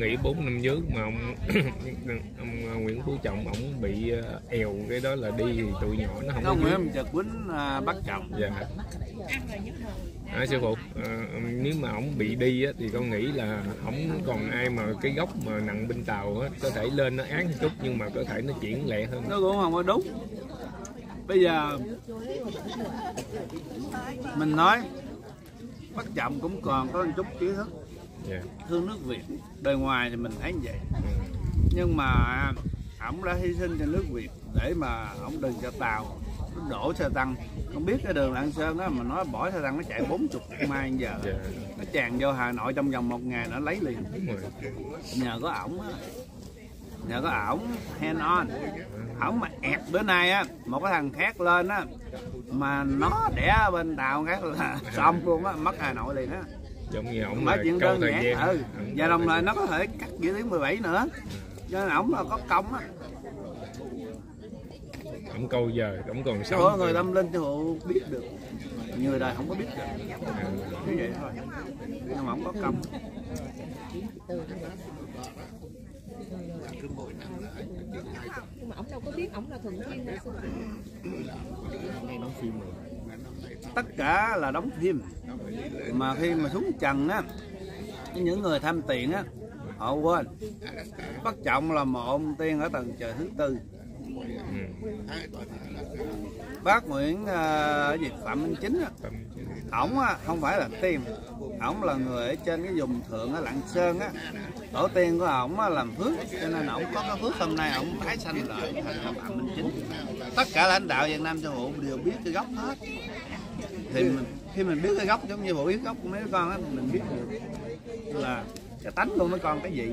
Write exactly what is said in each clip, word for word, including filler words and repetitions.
nghĩ bốn năm trước mà ông, ông Nguyễn Phú Trọng ổng bị èo cái đó là đi thì tụi nhỏ nó không có. Nguyễn Trật Quýnh bắt chồng. Dạ. À, sư phụ, à, nếu mà ổng bị đi á, thì con nghĩ là ổng còn ai mà cái gốc mà nặng bên Tàu á, có thể lên nó án chút nhưng mà có thể nó chuyển lẹ hơn. Nó cũng không có đúng. Bây giờ mình nói bắt chậm cũng còn có một chút kiến thức. Yeah. Thương nước Việt, đời ngoài thì mình thấy vậy. Yeah. Nhưng mà ổng đã hy sinh cho nước Việt để mà ổng đừng cho Tàu đổ xe tăng. Không biết cái đường Lạng Sơn đó mà nó bỏ xe tăng nó chạy bốn mươi mai giờ. Yeah. Nó tràn vô Hà Nội trong vòng một ngày nó lấy liền. Nhờ có ổng á, nhờ có ổng hand on. Ổng mà ẹt bữa nay á, một cái thằng khác lên á mà nó đẻ bên Tàu khác là xong luôn á, mất Hà Nội liền á. Giống như ổng là câu thời gian. Ừ. Và đồng thời nó có thể cắt giữa tiếng mười bảy nữa. Cho nên ổng là có công á. Ổng câu giờ, ổng còn sống. Có người tâm linh thì họ biết được. Người đời không có biết được. À. Như vậy thôi. Nhưng mà ổng có công. Nhưng mà ổng đâu có biết ổng là thường xuyên nữa. Tất cả là đóng phim. Mà khi mà xuống trần á, những người tham tiền á, họ quên Bất Trọng là một ông tiên ở tầng trời thứ tư. Bác Nguyễn uh, gì, Phạm Minh Chính á, ổng á, không phải là tiên. Ổng là người ở trên cái vùng thượng ở Lạng Sơn á. Tổ tiên của ổng á, làm phước. Cho nên ổng có cái phước hôm nay ổng tái sanh lại thành Phạm Minh Chính. Tất cả lãnh đạo Việt Nam cho hộ đều biết cái gốc hết. Thì mình, khi mình biết cái gốc giống như bộ biết gốc của mấy đứa con á, mình biết được là cái tánh của mấy con cái gì.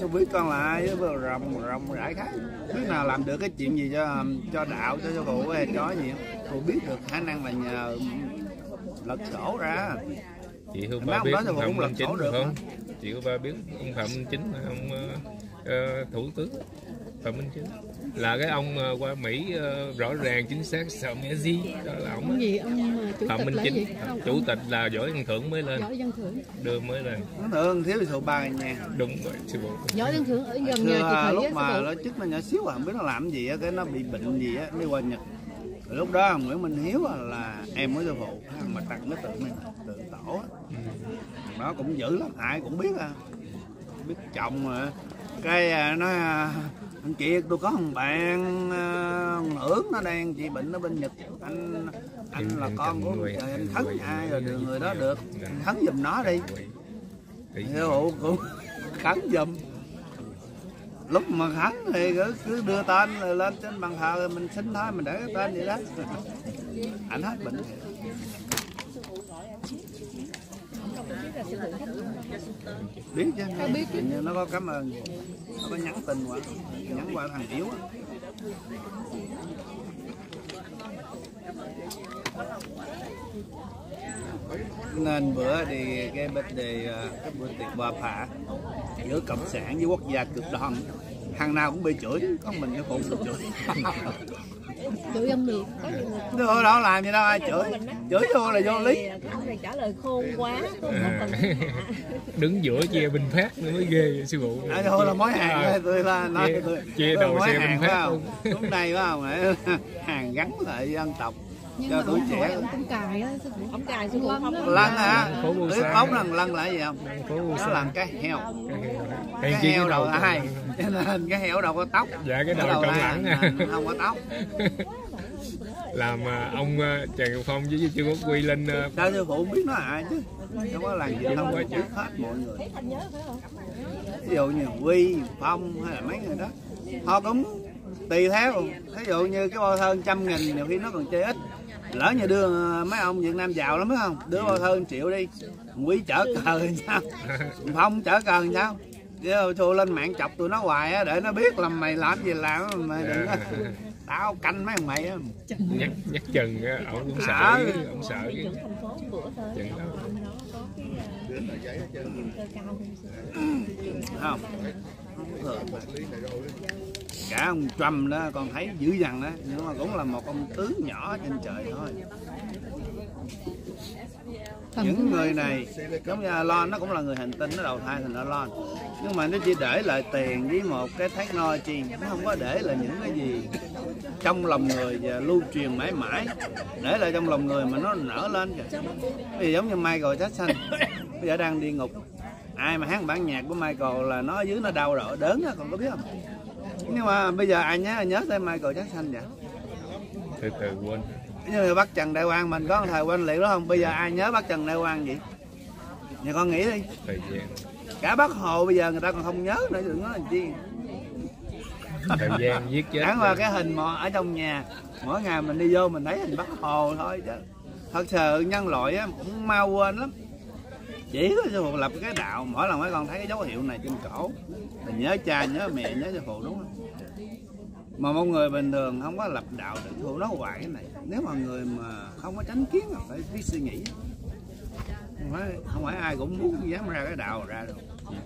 Cho biết con là ai, rồng rồng rải khác. Đứa nào làm được cái chuyện gì cho cho đạo, cho cho cụ hay chó gì, cụ biết được khả năng là nhờ lật sổ ra. Chị Hương Ba biết ông Phạm Minh Chính được không? Chị Hương Ba biết ông Phạm Minh Chính là ông uh, thủ tướng Phạm Minh Chính. Là cái ông qua Mỹ uh, rõ ràng chính xác sợ mẹ gì đó là ông gì, ông Phạm Minh Chính chủ tịch là Võ Văn Thưởng mới lên, đưa mới lên thường thiếu thì ba nha, đúng rồi sư phụ. Võ Văn Thưởng ở gần nhà chị, lúc mà nó chức nó nhỏ xíu à, không biết nó làm gì á, cái nó bị bệnh gì á, đi qua Nhật. Lúc đó Nguyễn Minh Hiếu là em mới sư phụ mà tặng cái tượng này, tượng tổ á, nó cũng dữ lắm, ai cũng biết à, biết chồng mà cái nó anh chị tôi có thằng bạn hưởng nó đang trị bệnh ở bên Nhật, anh anh là con của người trời, anh thắng ai rồi được người đó được, anh thắng giùm nó đi. Sư phụ cũng thắng giùm. Lúc mà thắng thì cứ đưa tên lên trên bàn thờ mình xin thôi, mình để cái tên vậy đó, anh hết bệnh. Biết chứ, nhưng nó có cảm ơn, nó có nhắn tin qua, nhắn qua thằng Hiếu á. Nên bữa thì cái bếp đề các bữa tiệc bà phạ giữa cộng sản với quốc gia cực đoan, hàng nào cũng bị chửi, có mình cái phụ bị chửi. Chửi âm miệng. Đâu đâu làm gì đâu ai chửi. Chửi vô là vô lý. Ông này trả lời khôn quá. À, đứng giữa chia Bình Phát nữa mới ghê sư phụ. Thôi à, là mối hàng à, tôi là nói chia, tôi, chia tôi đầu xe Bình Phát không. Lúc này phải không? Hàng gắn lại dân tộc. Nhưng cho tuổi trẻ ông cài á, ông cài sư phụ không đó. Lăng hả? Lưới bóng lần lăng lại gì không? Nó làm cái heo. Cái heo đầu ai? Cho nên cái heo đầu có tóc. Dạ cái đầu cong lẳng không có tóc. Làm ông Trần Ngọc Phong với Trương Quốc Quy lên. Sao sư phụ biết nó ai chứ? Không có làm gì không có chữ hết mọi người. Ví dụ như Quy, Phong hay là mấy người đó, họ cũng tùy theo. Ví dụ như cái bao thân trăm nghìn nhiều khi nó còn chơi ít. Lỡ như đưa mấy ông Việt Nam giàu lắm phải không? Đưa bao thân triệu đi, Quý chở cờ làm sao? Phong chở cờ làm sao? Chứ thua lên mạng chọc tụi nó hoài á, để nó biết là mày làm gì làm mày đừng có. Tao canh mấy thằng mày á. Nhắc nhắc Trần á, ổng cũng sợ, ổng sợ chứ. Trần đâu. Không. Cả ông Trump đó con thấy dữ dằn đó, nhưng mà cũng là một ông tướng nhỏ trên trời thôi. Những người này giống như Elon, nó cũng là người hành tinh, nó đầu thai thành Elon, nhưng mà nó chỉ để lại tiền với một cái technology, nó không có để lại những cái gì trong lòng người và lưu truyền mãi mãi, để lại trong lòng người mà nó nở lên kìa. Bây giờ giống như Michael Jackson bây giờ đang đi ngục, ai mà hát bản nhạc của Michael là nó ở dưới nó đau rồi đớn á, còn có biết không? Nhưng mà bây giờ ai nhớ nhớ tới Michael Jackson vậy? Từ từ quên. Như bác Trần Đại Quang mình có thời quên liệu đó không? Bây giờ ai nhớ bác Trần Đại Quang vậy? Nhà con nghĩ đi. Cả bác Hồ bây giờ người ta còn không nhớ nữa, đừng nói làm chi. Thời gian giết chết. Đáng qua cái hình mò ở trong nhà, mỗi ngày mình đi vô mình thấy hình bác Hồ thôi chứ. Thật sự nhân loại á, cũng mau quên lắm. Chỉ có sư phụ lập cái đạo, mỗi lần mấy con thấy cái dấu hiệu này trên cổ mình nhớ cha, nhớ mẹ, nhớ sư phụ, đúng không? Mà một người bình thường không có lập đạo tự thu nó hoài cái này. Nếu mà người mà không có chánh kiến là phải biết suy nghĩ, không phải, không phải ai cũng muốn dám ra cái đạo ra được.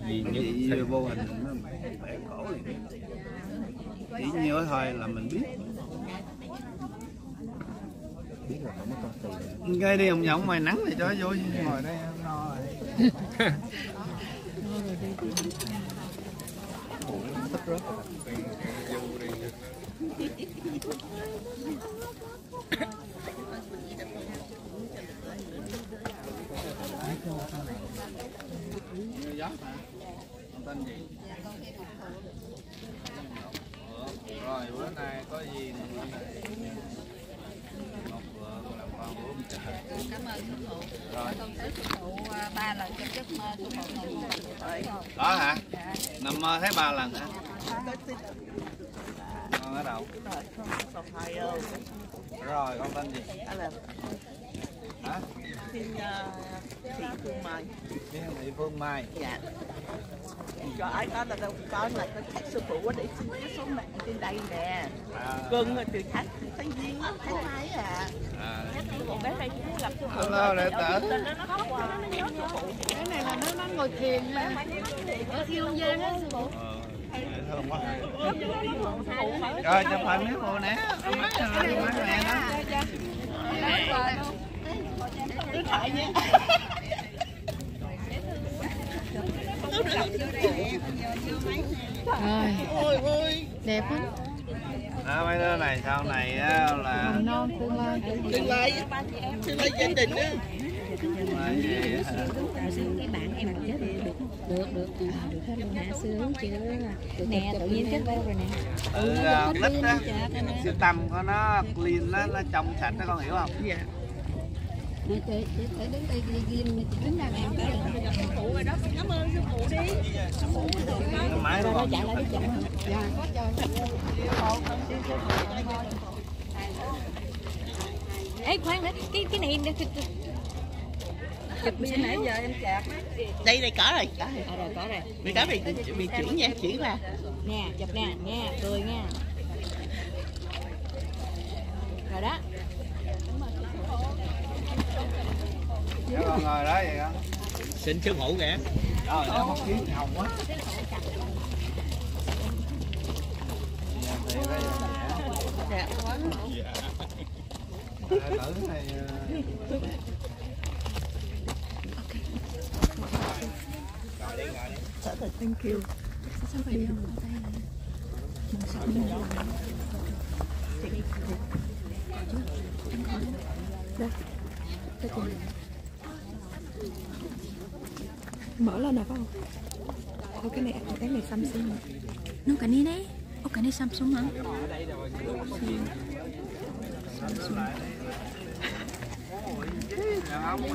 Vì những cái vô hình nó bẻ cổ này. Chỉ nhiều thôi là mình biết. Gây đi ông nhộng mày nắng thì cho vui, ngồi đây em no rồi. Rồi bữa nay có gì cảm ơn sư phụ. Rồi con tới sư phụ ba lần cho giấc mơ sư phụ ngủ đó hả? Dạ. Nằm mơ thấy ba lần hả? Con ở đâu? Rồi con tên gì? Hả? Thiên Mỹ Phương Mai. Thiên Mỹ Phương Mai. Dạ. Cho ai đó là đâu coi là con khách sư phụ để xin cái số mạng trên đây nè. Cưng từ tháng tháng giêng tháng hai à. Còn bé này cũng lập sư phụ. Hello đệ tử. Nó khóc quá. Nó nhớ sư phụ. Cái này là nó ngồi thiền ở Kiên Giang á sư phụ. Rồi chụp hình với cô nè. Cứ thoại nha. Ôi ôi đẹp lắm. À, mấy đứa này sau này á là mầm non tương lai tương lai tương lai gia đình á. Cái bạn em chết được được được được hết luôn hả? Sướng chứ nè, tự nhiên kết bao rồi nè. Ừ, nít á, cái tâm của nó clean, nó nó trong sạch đó, con hiểu không? Dạ. Chị đứng đây đứng ra em sư phụ rồi đó, cảm ơn sư phụ đi. Sư phụ rồi đó. Mãi nó chạy lại chạy. Dạ. Ê khoan nữa, cái cái này chụp bia nãy giờ em chạc. Đây đây có rồi, có rồi. À rồi có rồi. Bị đó bị bị chuyển nha, chuyển ra. Nè, chụp nè, nghe, cười nha. Rồi đó. Con ngồi đó vậy đó. Xin sư phụ kìa. Rồi nó mất kiến hồng quá. Đẹp quá. Dạ. Tử này. Ngồi đi, ngồi đi. Sợ thật thank you. Sao phải đi không? Đây. Đây cùng. Mở lên nào phải không? Thôi cái này, cái này Samsung. Nó cái này đấy. Ô cái này Samsung hả? Samsung. Đứng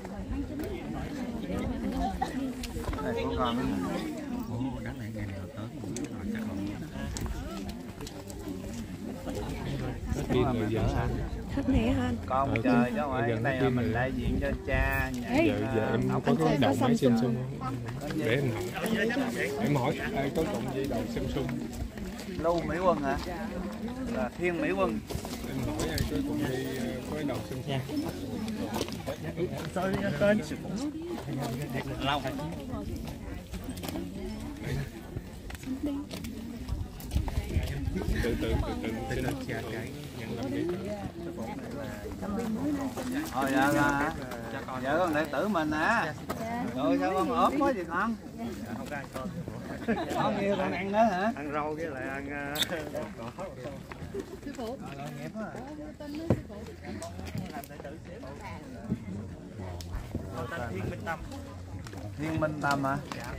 Đây con con. Ồ, đáng lẽ ngày nào tới. Đi thích nè hên. Con trời chứ ngoài cái này là mình đại diện cho cha. Giờ giờ em có cái đầu máy Samsung không? Để em em hỏi ai có cộng dây đầu Samsung? Lưu Mỹ Quân hả? Là Thiên Mỹ Quân. Em hỏi ai có cộng dây có cái đầu Samsung? Sorry, tên. Lâu. Từ từ từ từ từ cha cái nhận làm biết thôi dạ vợ con đệ tử mình hả? Rồi sao con ốm quá vậy con? Không có ăn cơm. Con kia con ăn nữa hả? Ăn rau với lại ăn cỏ. Sư phụ. Làm đệ tử xíu. Tên Thiên Minh Tâm. Thiên Minh Tâm hả? Dạ.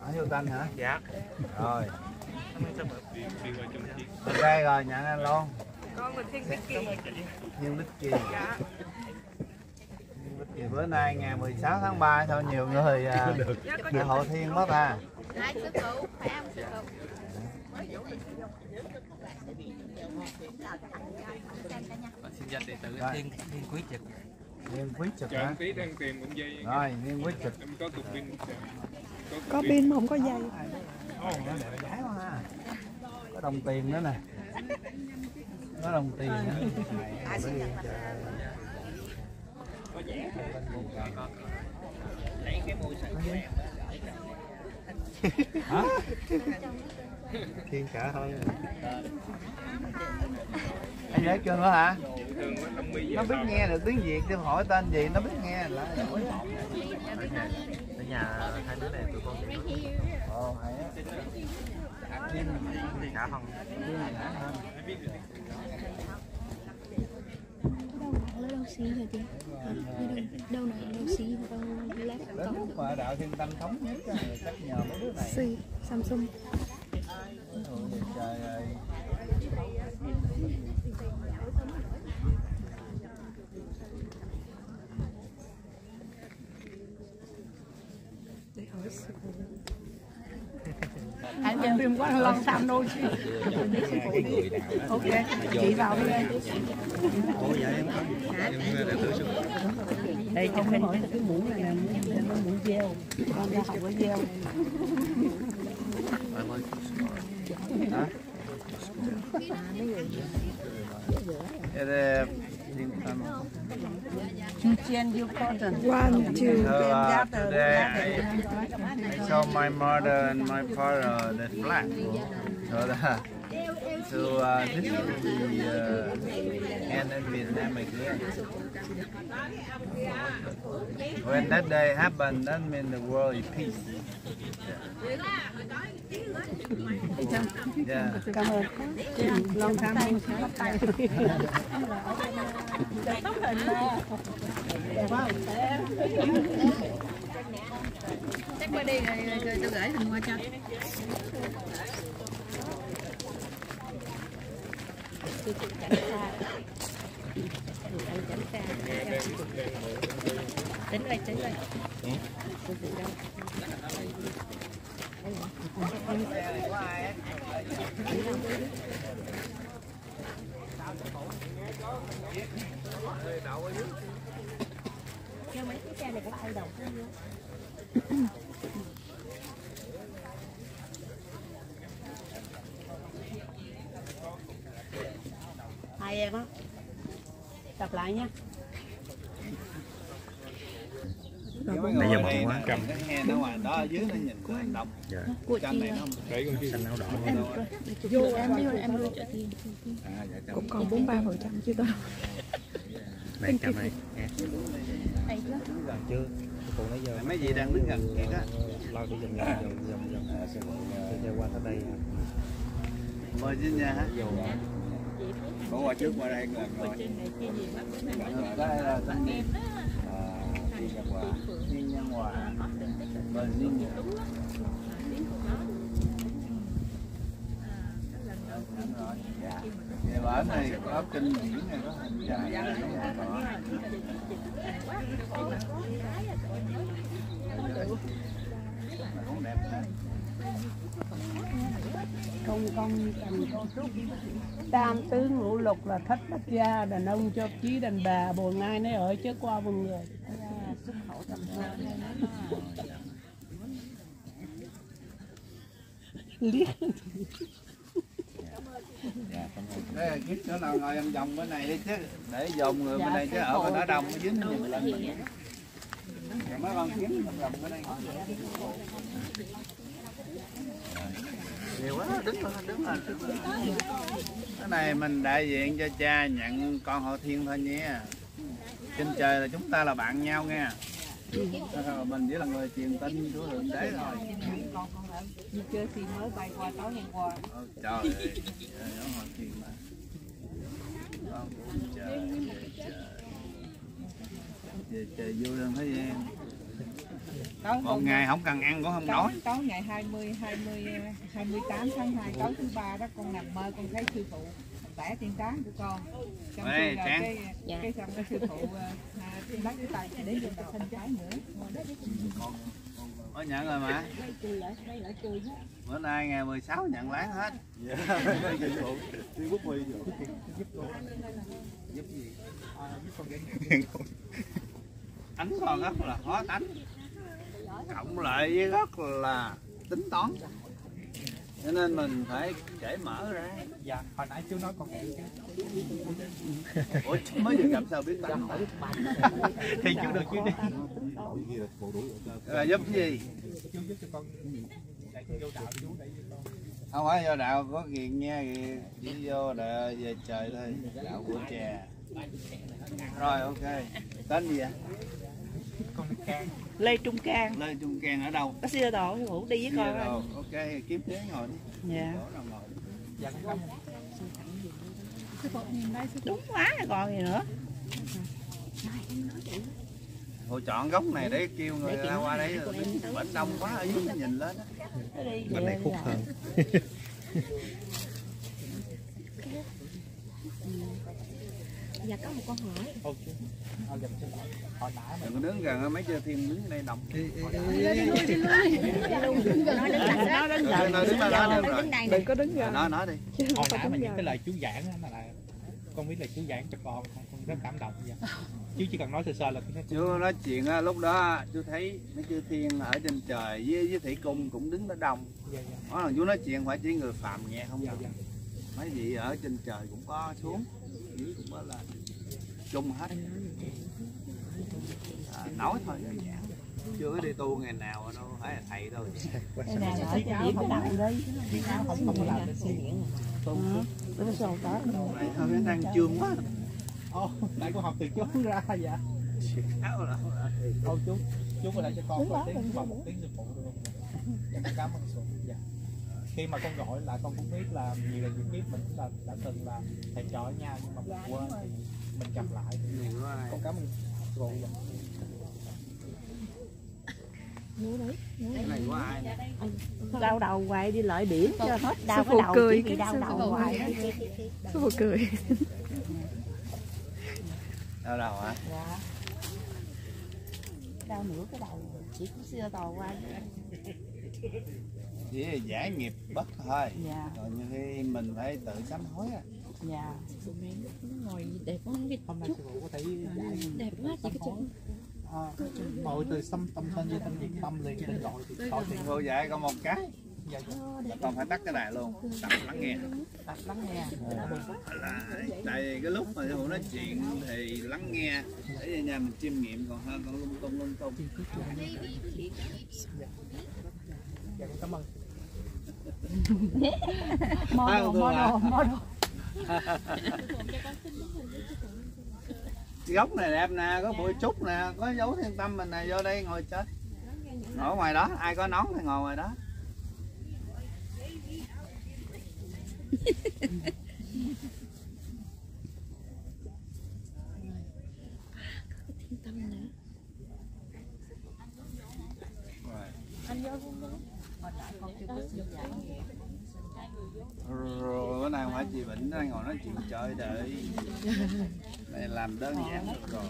Ở Hiếu Tân hả? Dạ. Rồi. Ok rồi, nhận anh luôn. Con mình Thiên Bích Kỳ. Thiên Bích Kỳ. Dạ. Thì bữa nay ngày mười sáu tháng ba sao nhiều người uh, hộ Thiên mất à. Hai sư phụ, phải không sư phụ? Xin danh đệ tử Thiên Quý Trực. Thiên Quý Trực hả? Đang tìm cũng dây. Rồi, Thiên Quý Trực. Em có cục pin. Có pin mà không có dây. Có đồng tiền nữa nè. Có đồng tiền nữa. Hả? Thiên cả thôi. Anh dễ chưa nữa hả? Nó biết nghe được tiếng Việt, tôi hỏi tên gì nó biết nghe là đổi. Ở nhà hai đứa này tụi con. Ồ, hay á. Cả không. Đâu này đâu xí đâu Đạo Thiên Tâm thống nhất chắc nhờ mấy đứa này. Xì Samsung. Trời ơi. Anh trên phim quá lon xăm đôi chứ. Ok, chị vào đi đây. Đây trong cái muỗng này là muỗng gieo. Con ra học với gieo. You change your cotton. One, two, uh, today I, I saw my mother and my father that black. So, the, so uh, this is the uh, end in Vietnam again. When that day happened, that means the world is peace. Yeah. Chắc qua đi rồi tôi gửi hình qua cho. Tính lên, tính lên. Hai em á, đọc lại nha. Bây giờ bận quá, cầm cái nghe nó ngoài đó ở dưới nó nhìn của anh Đồng. Dạ. Cái này nó cái con xanh áo đỏ. Vô em đi em nuôi chợ Thiên. À dạ. Cũng còn bốn mươi ba phần trăm chứ tôi. Này cầm này. Đây chứ. Gần chưa? Còn nãy giờ mấy gì đang đứng gần kia đó. Lo đi dần dần dần dần sẽ sẽ qua tới đây. Mời chính nha hả? Vô rồi. Bỏ qua trước qua đây gần rồi. Đây là anh em đó. Bển này có kinh điển này có hình dài này cũng đẹp. Công con cầm câu trúc tam tứ ngũ lục là thất bát gia, đàn ông cho chí đàn bà bồ nai nấy ở chứ qua vùng người. Liếc. Thế kiếm chỗ nào ngồi em dòng bên này đi chứ, để dồn người bên này chứ ở bên đó đông mới dính nhiều lần. Mấy con kiếm dòng dòng bên đây. Nhiều quá, đứng lên, đứng lên, đứng lên. Cái này mình đại diện cho cha nhận con họ Thiên thôi nha. Trên trời là chúng ta là bạn nhau nha. Mình chỉ là người truyền tin của Thượng Đế rồi. Đi chơi thì mới bay qua tối ngày qua. Trời ơi, nó hồi truyền mà. Con cũng trời, trời. Về trời vui hơn thế em. Một ngày không cần ăn cũng không đói. Tối ngày hai mươi, hai mươi, hai mươi tám tháng hai tối thứ ba đó con nằm mơ con thấy sư phụ vẽ tiên cá của con. Trong khi là cái cái xong cái sư phụ bắt cái tay để dùng cái thân trái nữa. Có nhận rồi mà. Bữa nay ngày mười sáu nhận láng hết. Dạ. Đi quốc huy giúp con. Giúp gì? Giúp con cái tánh con rất là khó tánh. Cộng lại với rất là tính toán, cho nên mình phải cởi mở ra. Dạ, hồi nãy chú nói con ủa chú mới vừa gặp sao biết bắn thì chú được chú đi là giúp gì? Chú giúp cho con vô đạo chú để không phải vô đạo có kiện nha, chỉ vô là về trời thôi, đạo của cha. Rồi ok, tên gì vậy? Con Cang. Lê Trung Cang. Lê Trung Cang ở đâu? Ở Sierra Đỏ, ngủ đi với con rồi. Ok, kiếm ghế ngồi đi. Dạ. Dạ. Đúng quá rồi còn gì nữa. Hồi chọn góc này để kêu người để ra qua đấy rồi. Bệnh đông quá ở dưới nhìn lên á. Bên này khúc hơn. Dạ có một con hỏi. Ok. Hồi nãy mình đứng gần mấy chơi Thiên đứng đây đồng. Đi đi nói đi. Hồi nãy mà những cái lời chú giảng đó là con biết là chú giảng cho con, con rất cảm động vậy. Chú chỉ cần nói sơ sơ là chú nói chuyện á, lúc đó chú thấy mấy chư Thiên ở trên trời với với thủy cung cũng đứng đó đông. Nói là chú nói chuyện phải chỉ người phàm nhẹ không được. Mấy vị ở trên trời cũng có xuống. Cũng là chung hết à, nói thôi đơn giản, chưa có đi tu ngày nào đâu, phải là thầy thôi. Hôm đang chương quá. Ô, lại có học từ chú ra vậy. Ô chú, chú có lại cho con một tiếng một tiếng sư phụ được không? Dạ, cảm ơn sư. Dạ. Khi mà con gọi là con cũng biết là nhiều lần những kiếp mình cũng đã, đã từng là thầy trò ở nhà, nhưng mà mình quên thì mình gặp lại nhiều rồi. Con cảm ơn rồi. Cái này của ai? Đau đầu hoài đi lợi điểm cho hết đau cái đầu cười, cái đau đầu hoài. Sư phụ cười. Đau đầu hả? Dạ. Đau nửa cái đầu chỉ có xưa tò qua. Chỉ giải nghiệp bất thôi. Dạ. Rồi như khi mình phải tự sám hối à. Dạ. Ngồi đẹp quá không biết. Hôm nay sư phụ có thể đẹp quá chị cái chân. Ngồi từ tâm tâm tên với tâm nhiệt tâm liền tên gọi thì khỏi tiền. Cô dạy con một cái. Dạ. Con phải tắt cái đài luôn. Tập lắng nghe. Tập lắng nghe. Tại vì cái lúc mà sư phụ nói chuyện thì lắng nghe để ở nhà mình chiêm nghiệm còn hơn con lung tung lung tung. Dạ, cảm ơn. Mono, mono, mono. Góc này đẹp nè, có bụi trúc nè, có dấu thiên tâm mình nè, vô đây ngồi chết. Ngồi ngoài đó, ai có nón thì ngồi ngoài đó. Rồi bữa nay không phải chị bệnh đang ngồi nói chuyện trời đợi này làm đơn giản được rồi.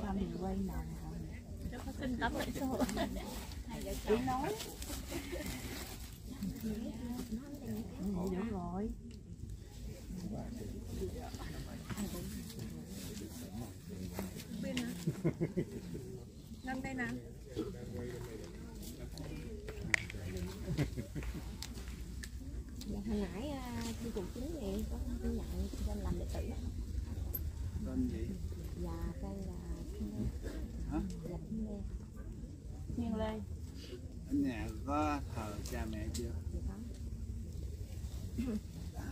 Nói Bên nào? Nằm đây nào. Hồi nãy đi cùng chính thì có nhận tên làm đệ tử. Tên gì? Dạ, tên là Thiên Lê. Hả? Dạ, Thiên Lê. Thiên Lê. Ở nhà có thờ cha mẹ chưa? Dạ có.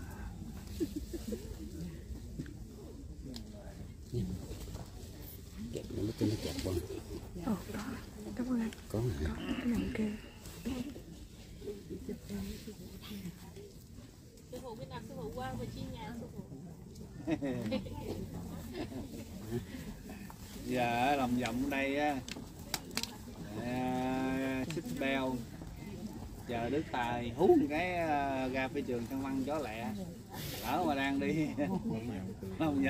Kẹp nó nó kẹp con. Ồ, có. Cảm ơn anh. Có hả? Có, cái này kêu. Sư phụ bên nào sư phụ qua và chi nhà sư phụ. Giờ lòng vọng đây á, à, xích beo chờ Đức Tài hú một cái ra phía trường săn măng chó lẹ, lỡ mà đang đi lòng vòng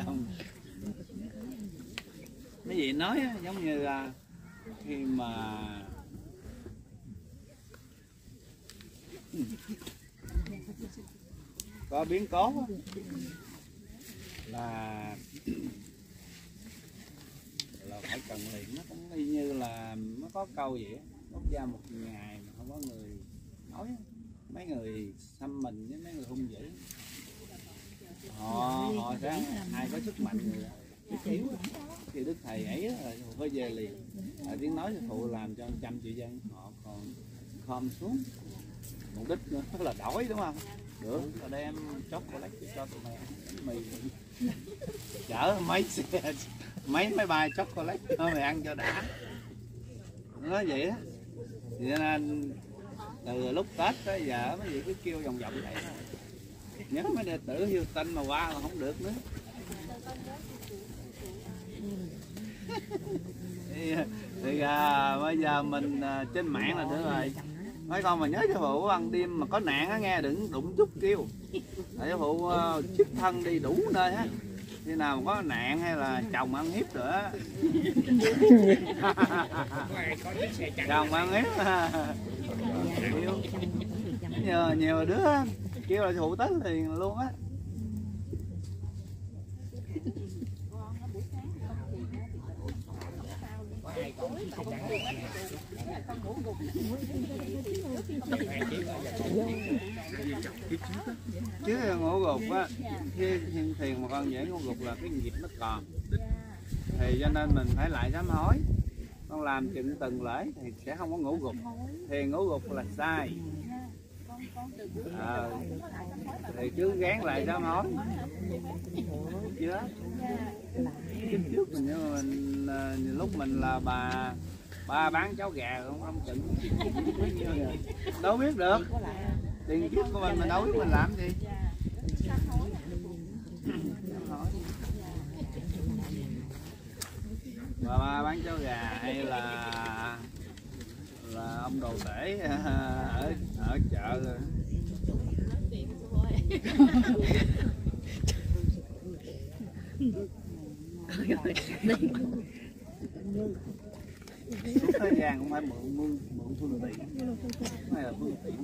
mấy gì nói á, giống như là khi mà có biến cố là là phải cần luyện. Nó cũng y như là nó có câu vậy á, quốc gia một ngày mà không có người nói, mấy người xăm mình với mấy người hung dữ họ họ sẽ ai có sức mạnh người yếu thì Đức Thầy ấy phải về liền. Ở tiếng nói thì Thụ làm cho trăm triệu dân họ còn khom xuống, mục đích nữa là đổi, đúng không? Được, rồi đem chót của lách cho tụi mày mì chở mấy xe, mấy máy bay chót của lách thôi mày ăn cho đã. Nó vậy á, cho nên từ lúc Tết tới giờ mấy gì cứ kêu vòng vòng vậy đó. Nhớ mấy đệ tử Hiếu Tinh mà qua là không được nữa. thì, thì à, bây giờ mình à, trên mạng là được rồi. Mấy con mà nhớ cho phụ ăn đêm mà có nạn á nghe, đừng đụng chút kêu. Để phụ uh, chiếc thân đi đủ nơi á. Khi nào mà có nạn hay là chồng ăn hiếp nữa. Chồng ăn hiếp. Nhiều, nhiều đứa kêu là phụ tới liền luôn á. Chứ ngủ gục á, khi thiên thiền mà con dễ ngủ gục là cái nghiệp nó còn. Thì cho nên mình phải lại sám hối. Con làm chừng từng lễ thì sẽ không có ngủ gục. Thì ngủ gục là sai. À, thì cứ gán lại sám hối. Chứ trước mình, mình lúc mình là bà ba bán cháu gà không ông chừng đâu biết được tiền kiếp của mình, mình đâu biết mình làm gì. Bà ba bán cháu gà hay là là ông đồ tể ở ở chợ rồi. Suốt thời gian cũng phải mượn mượn mượn phương tiện, này là phương tiện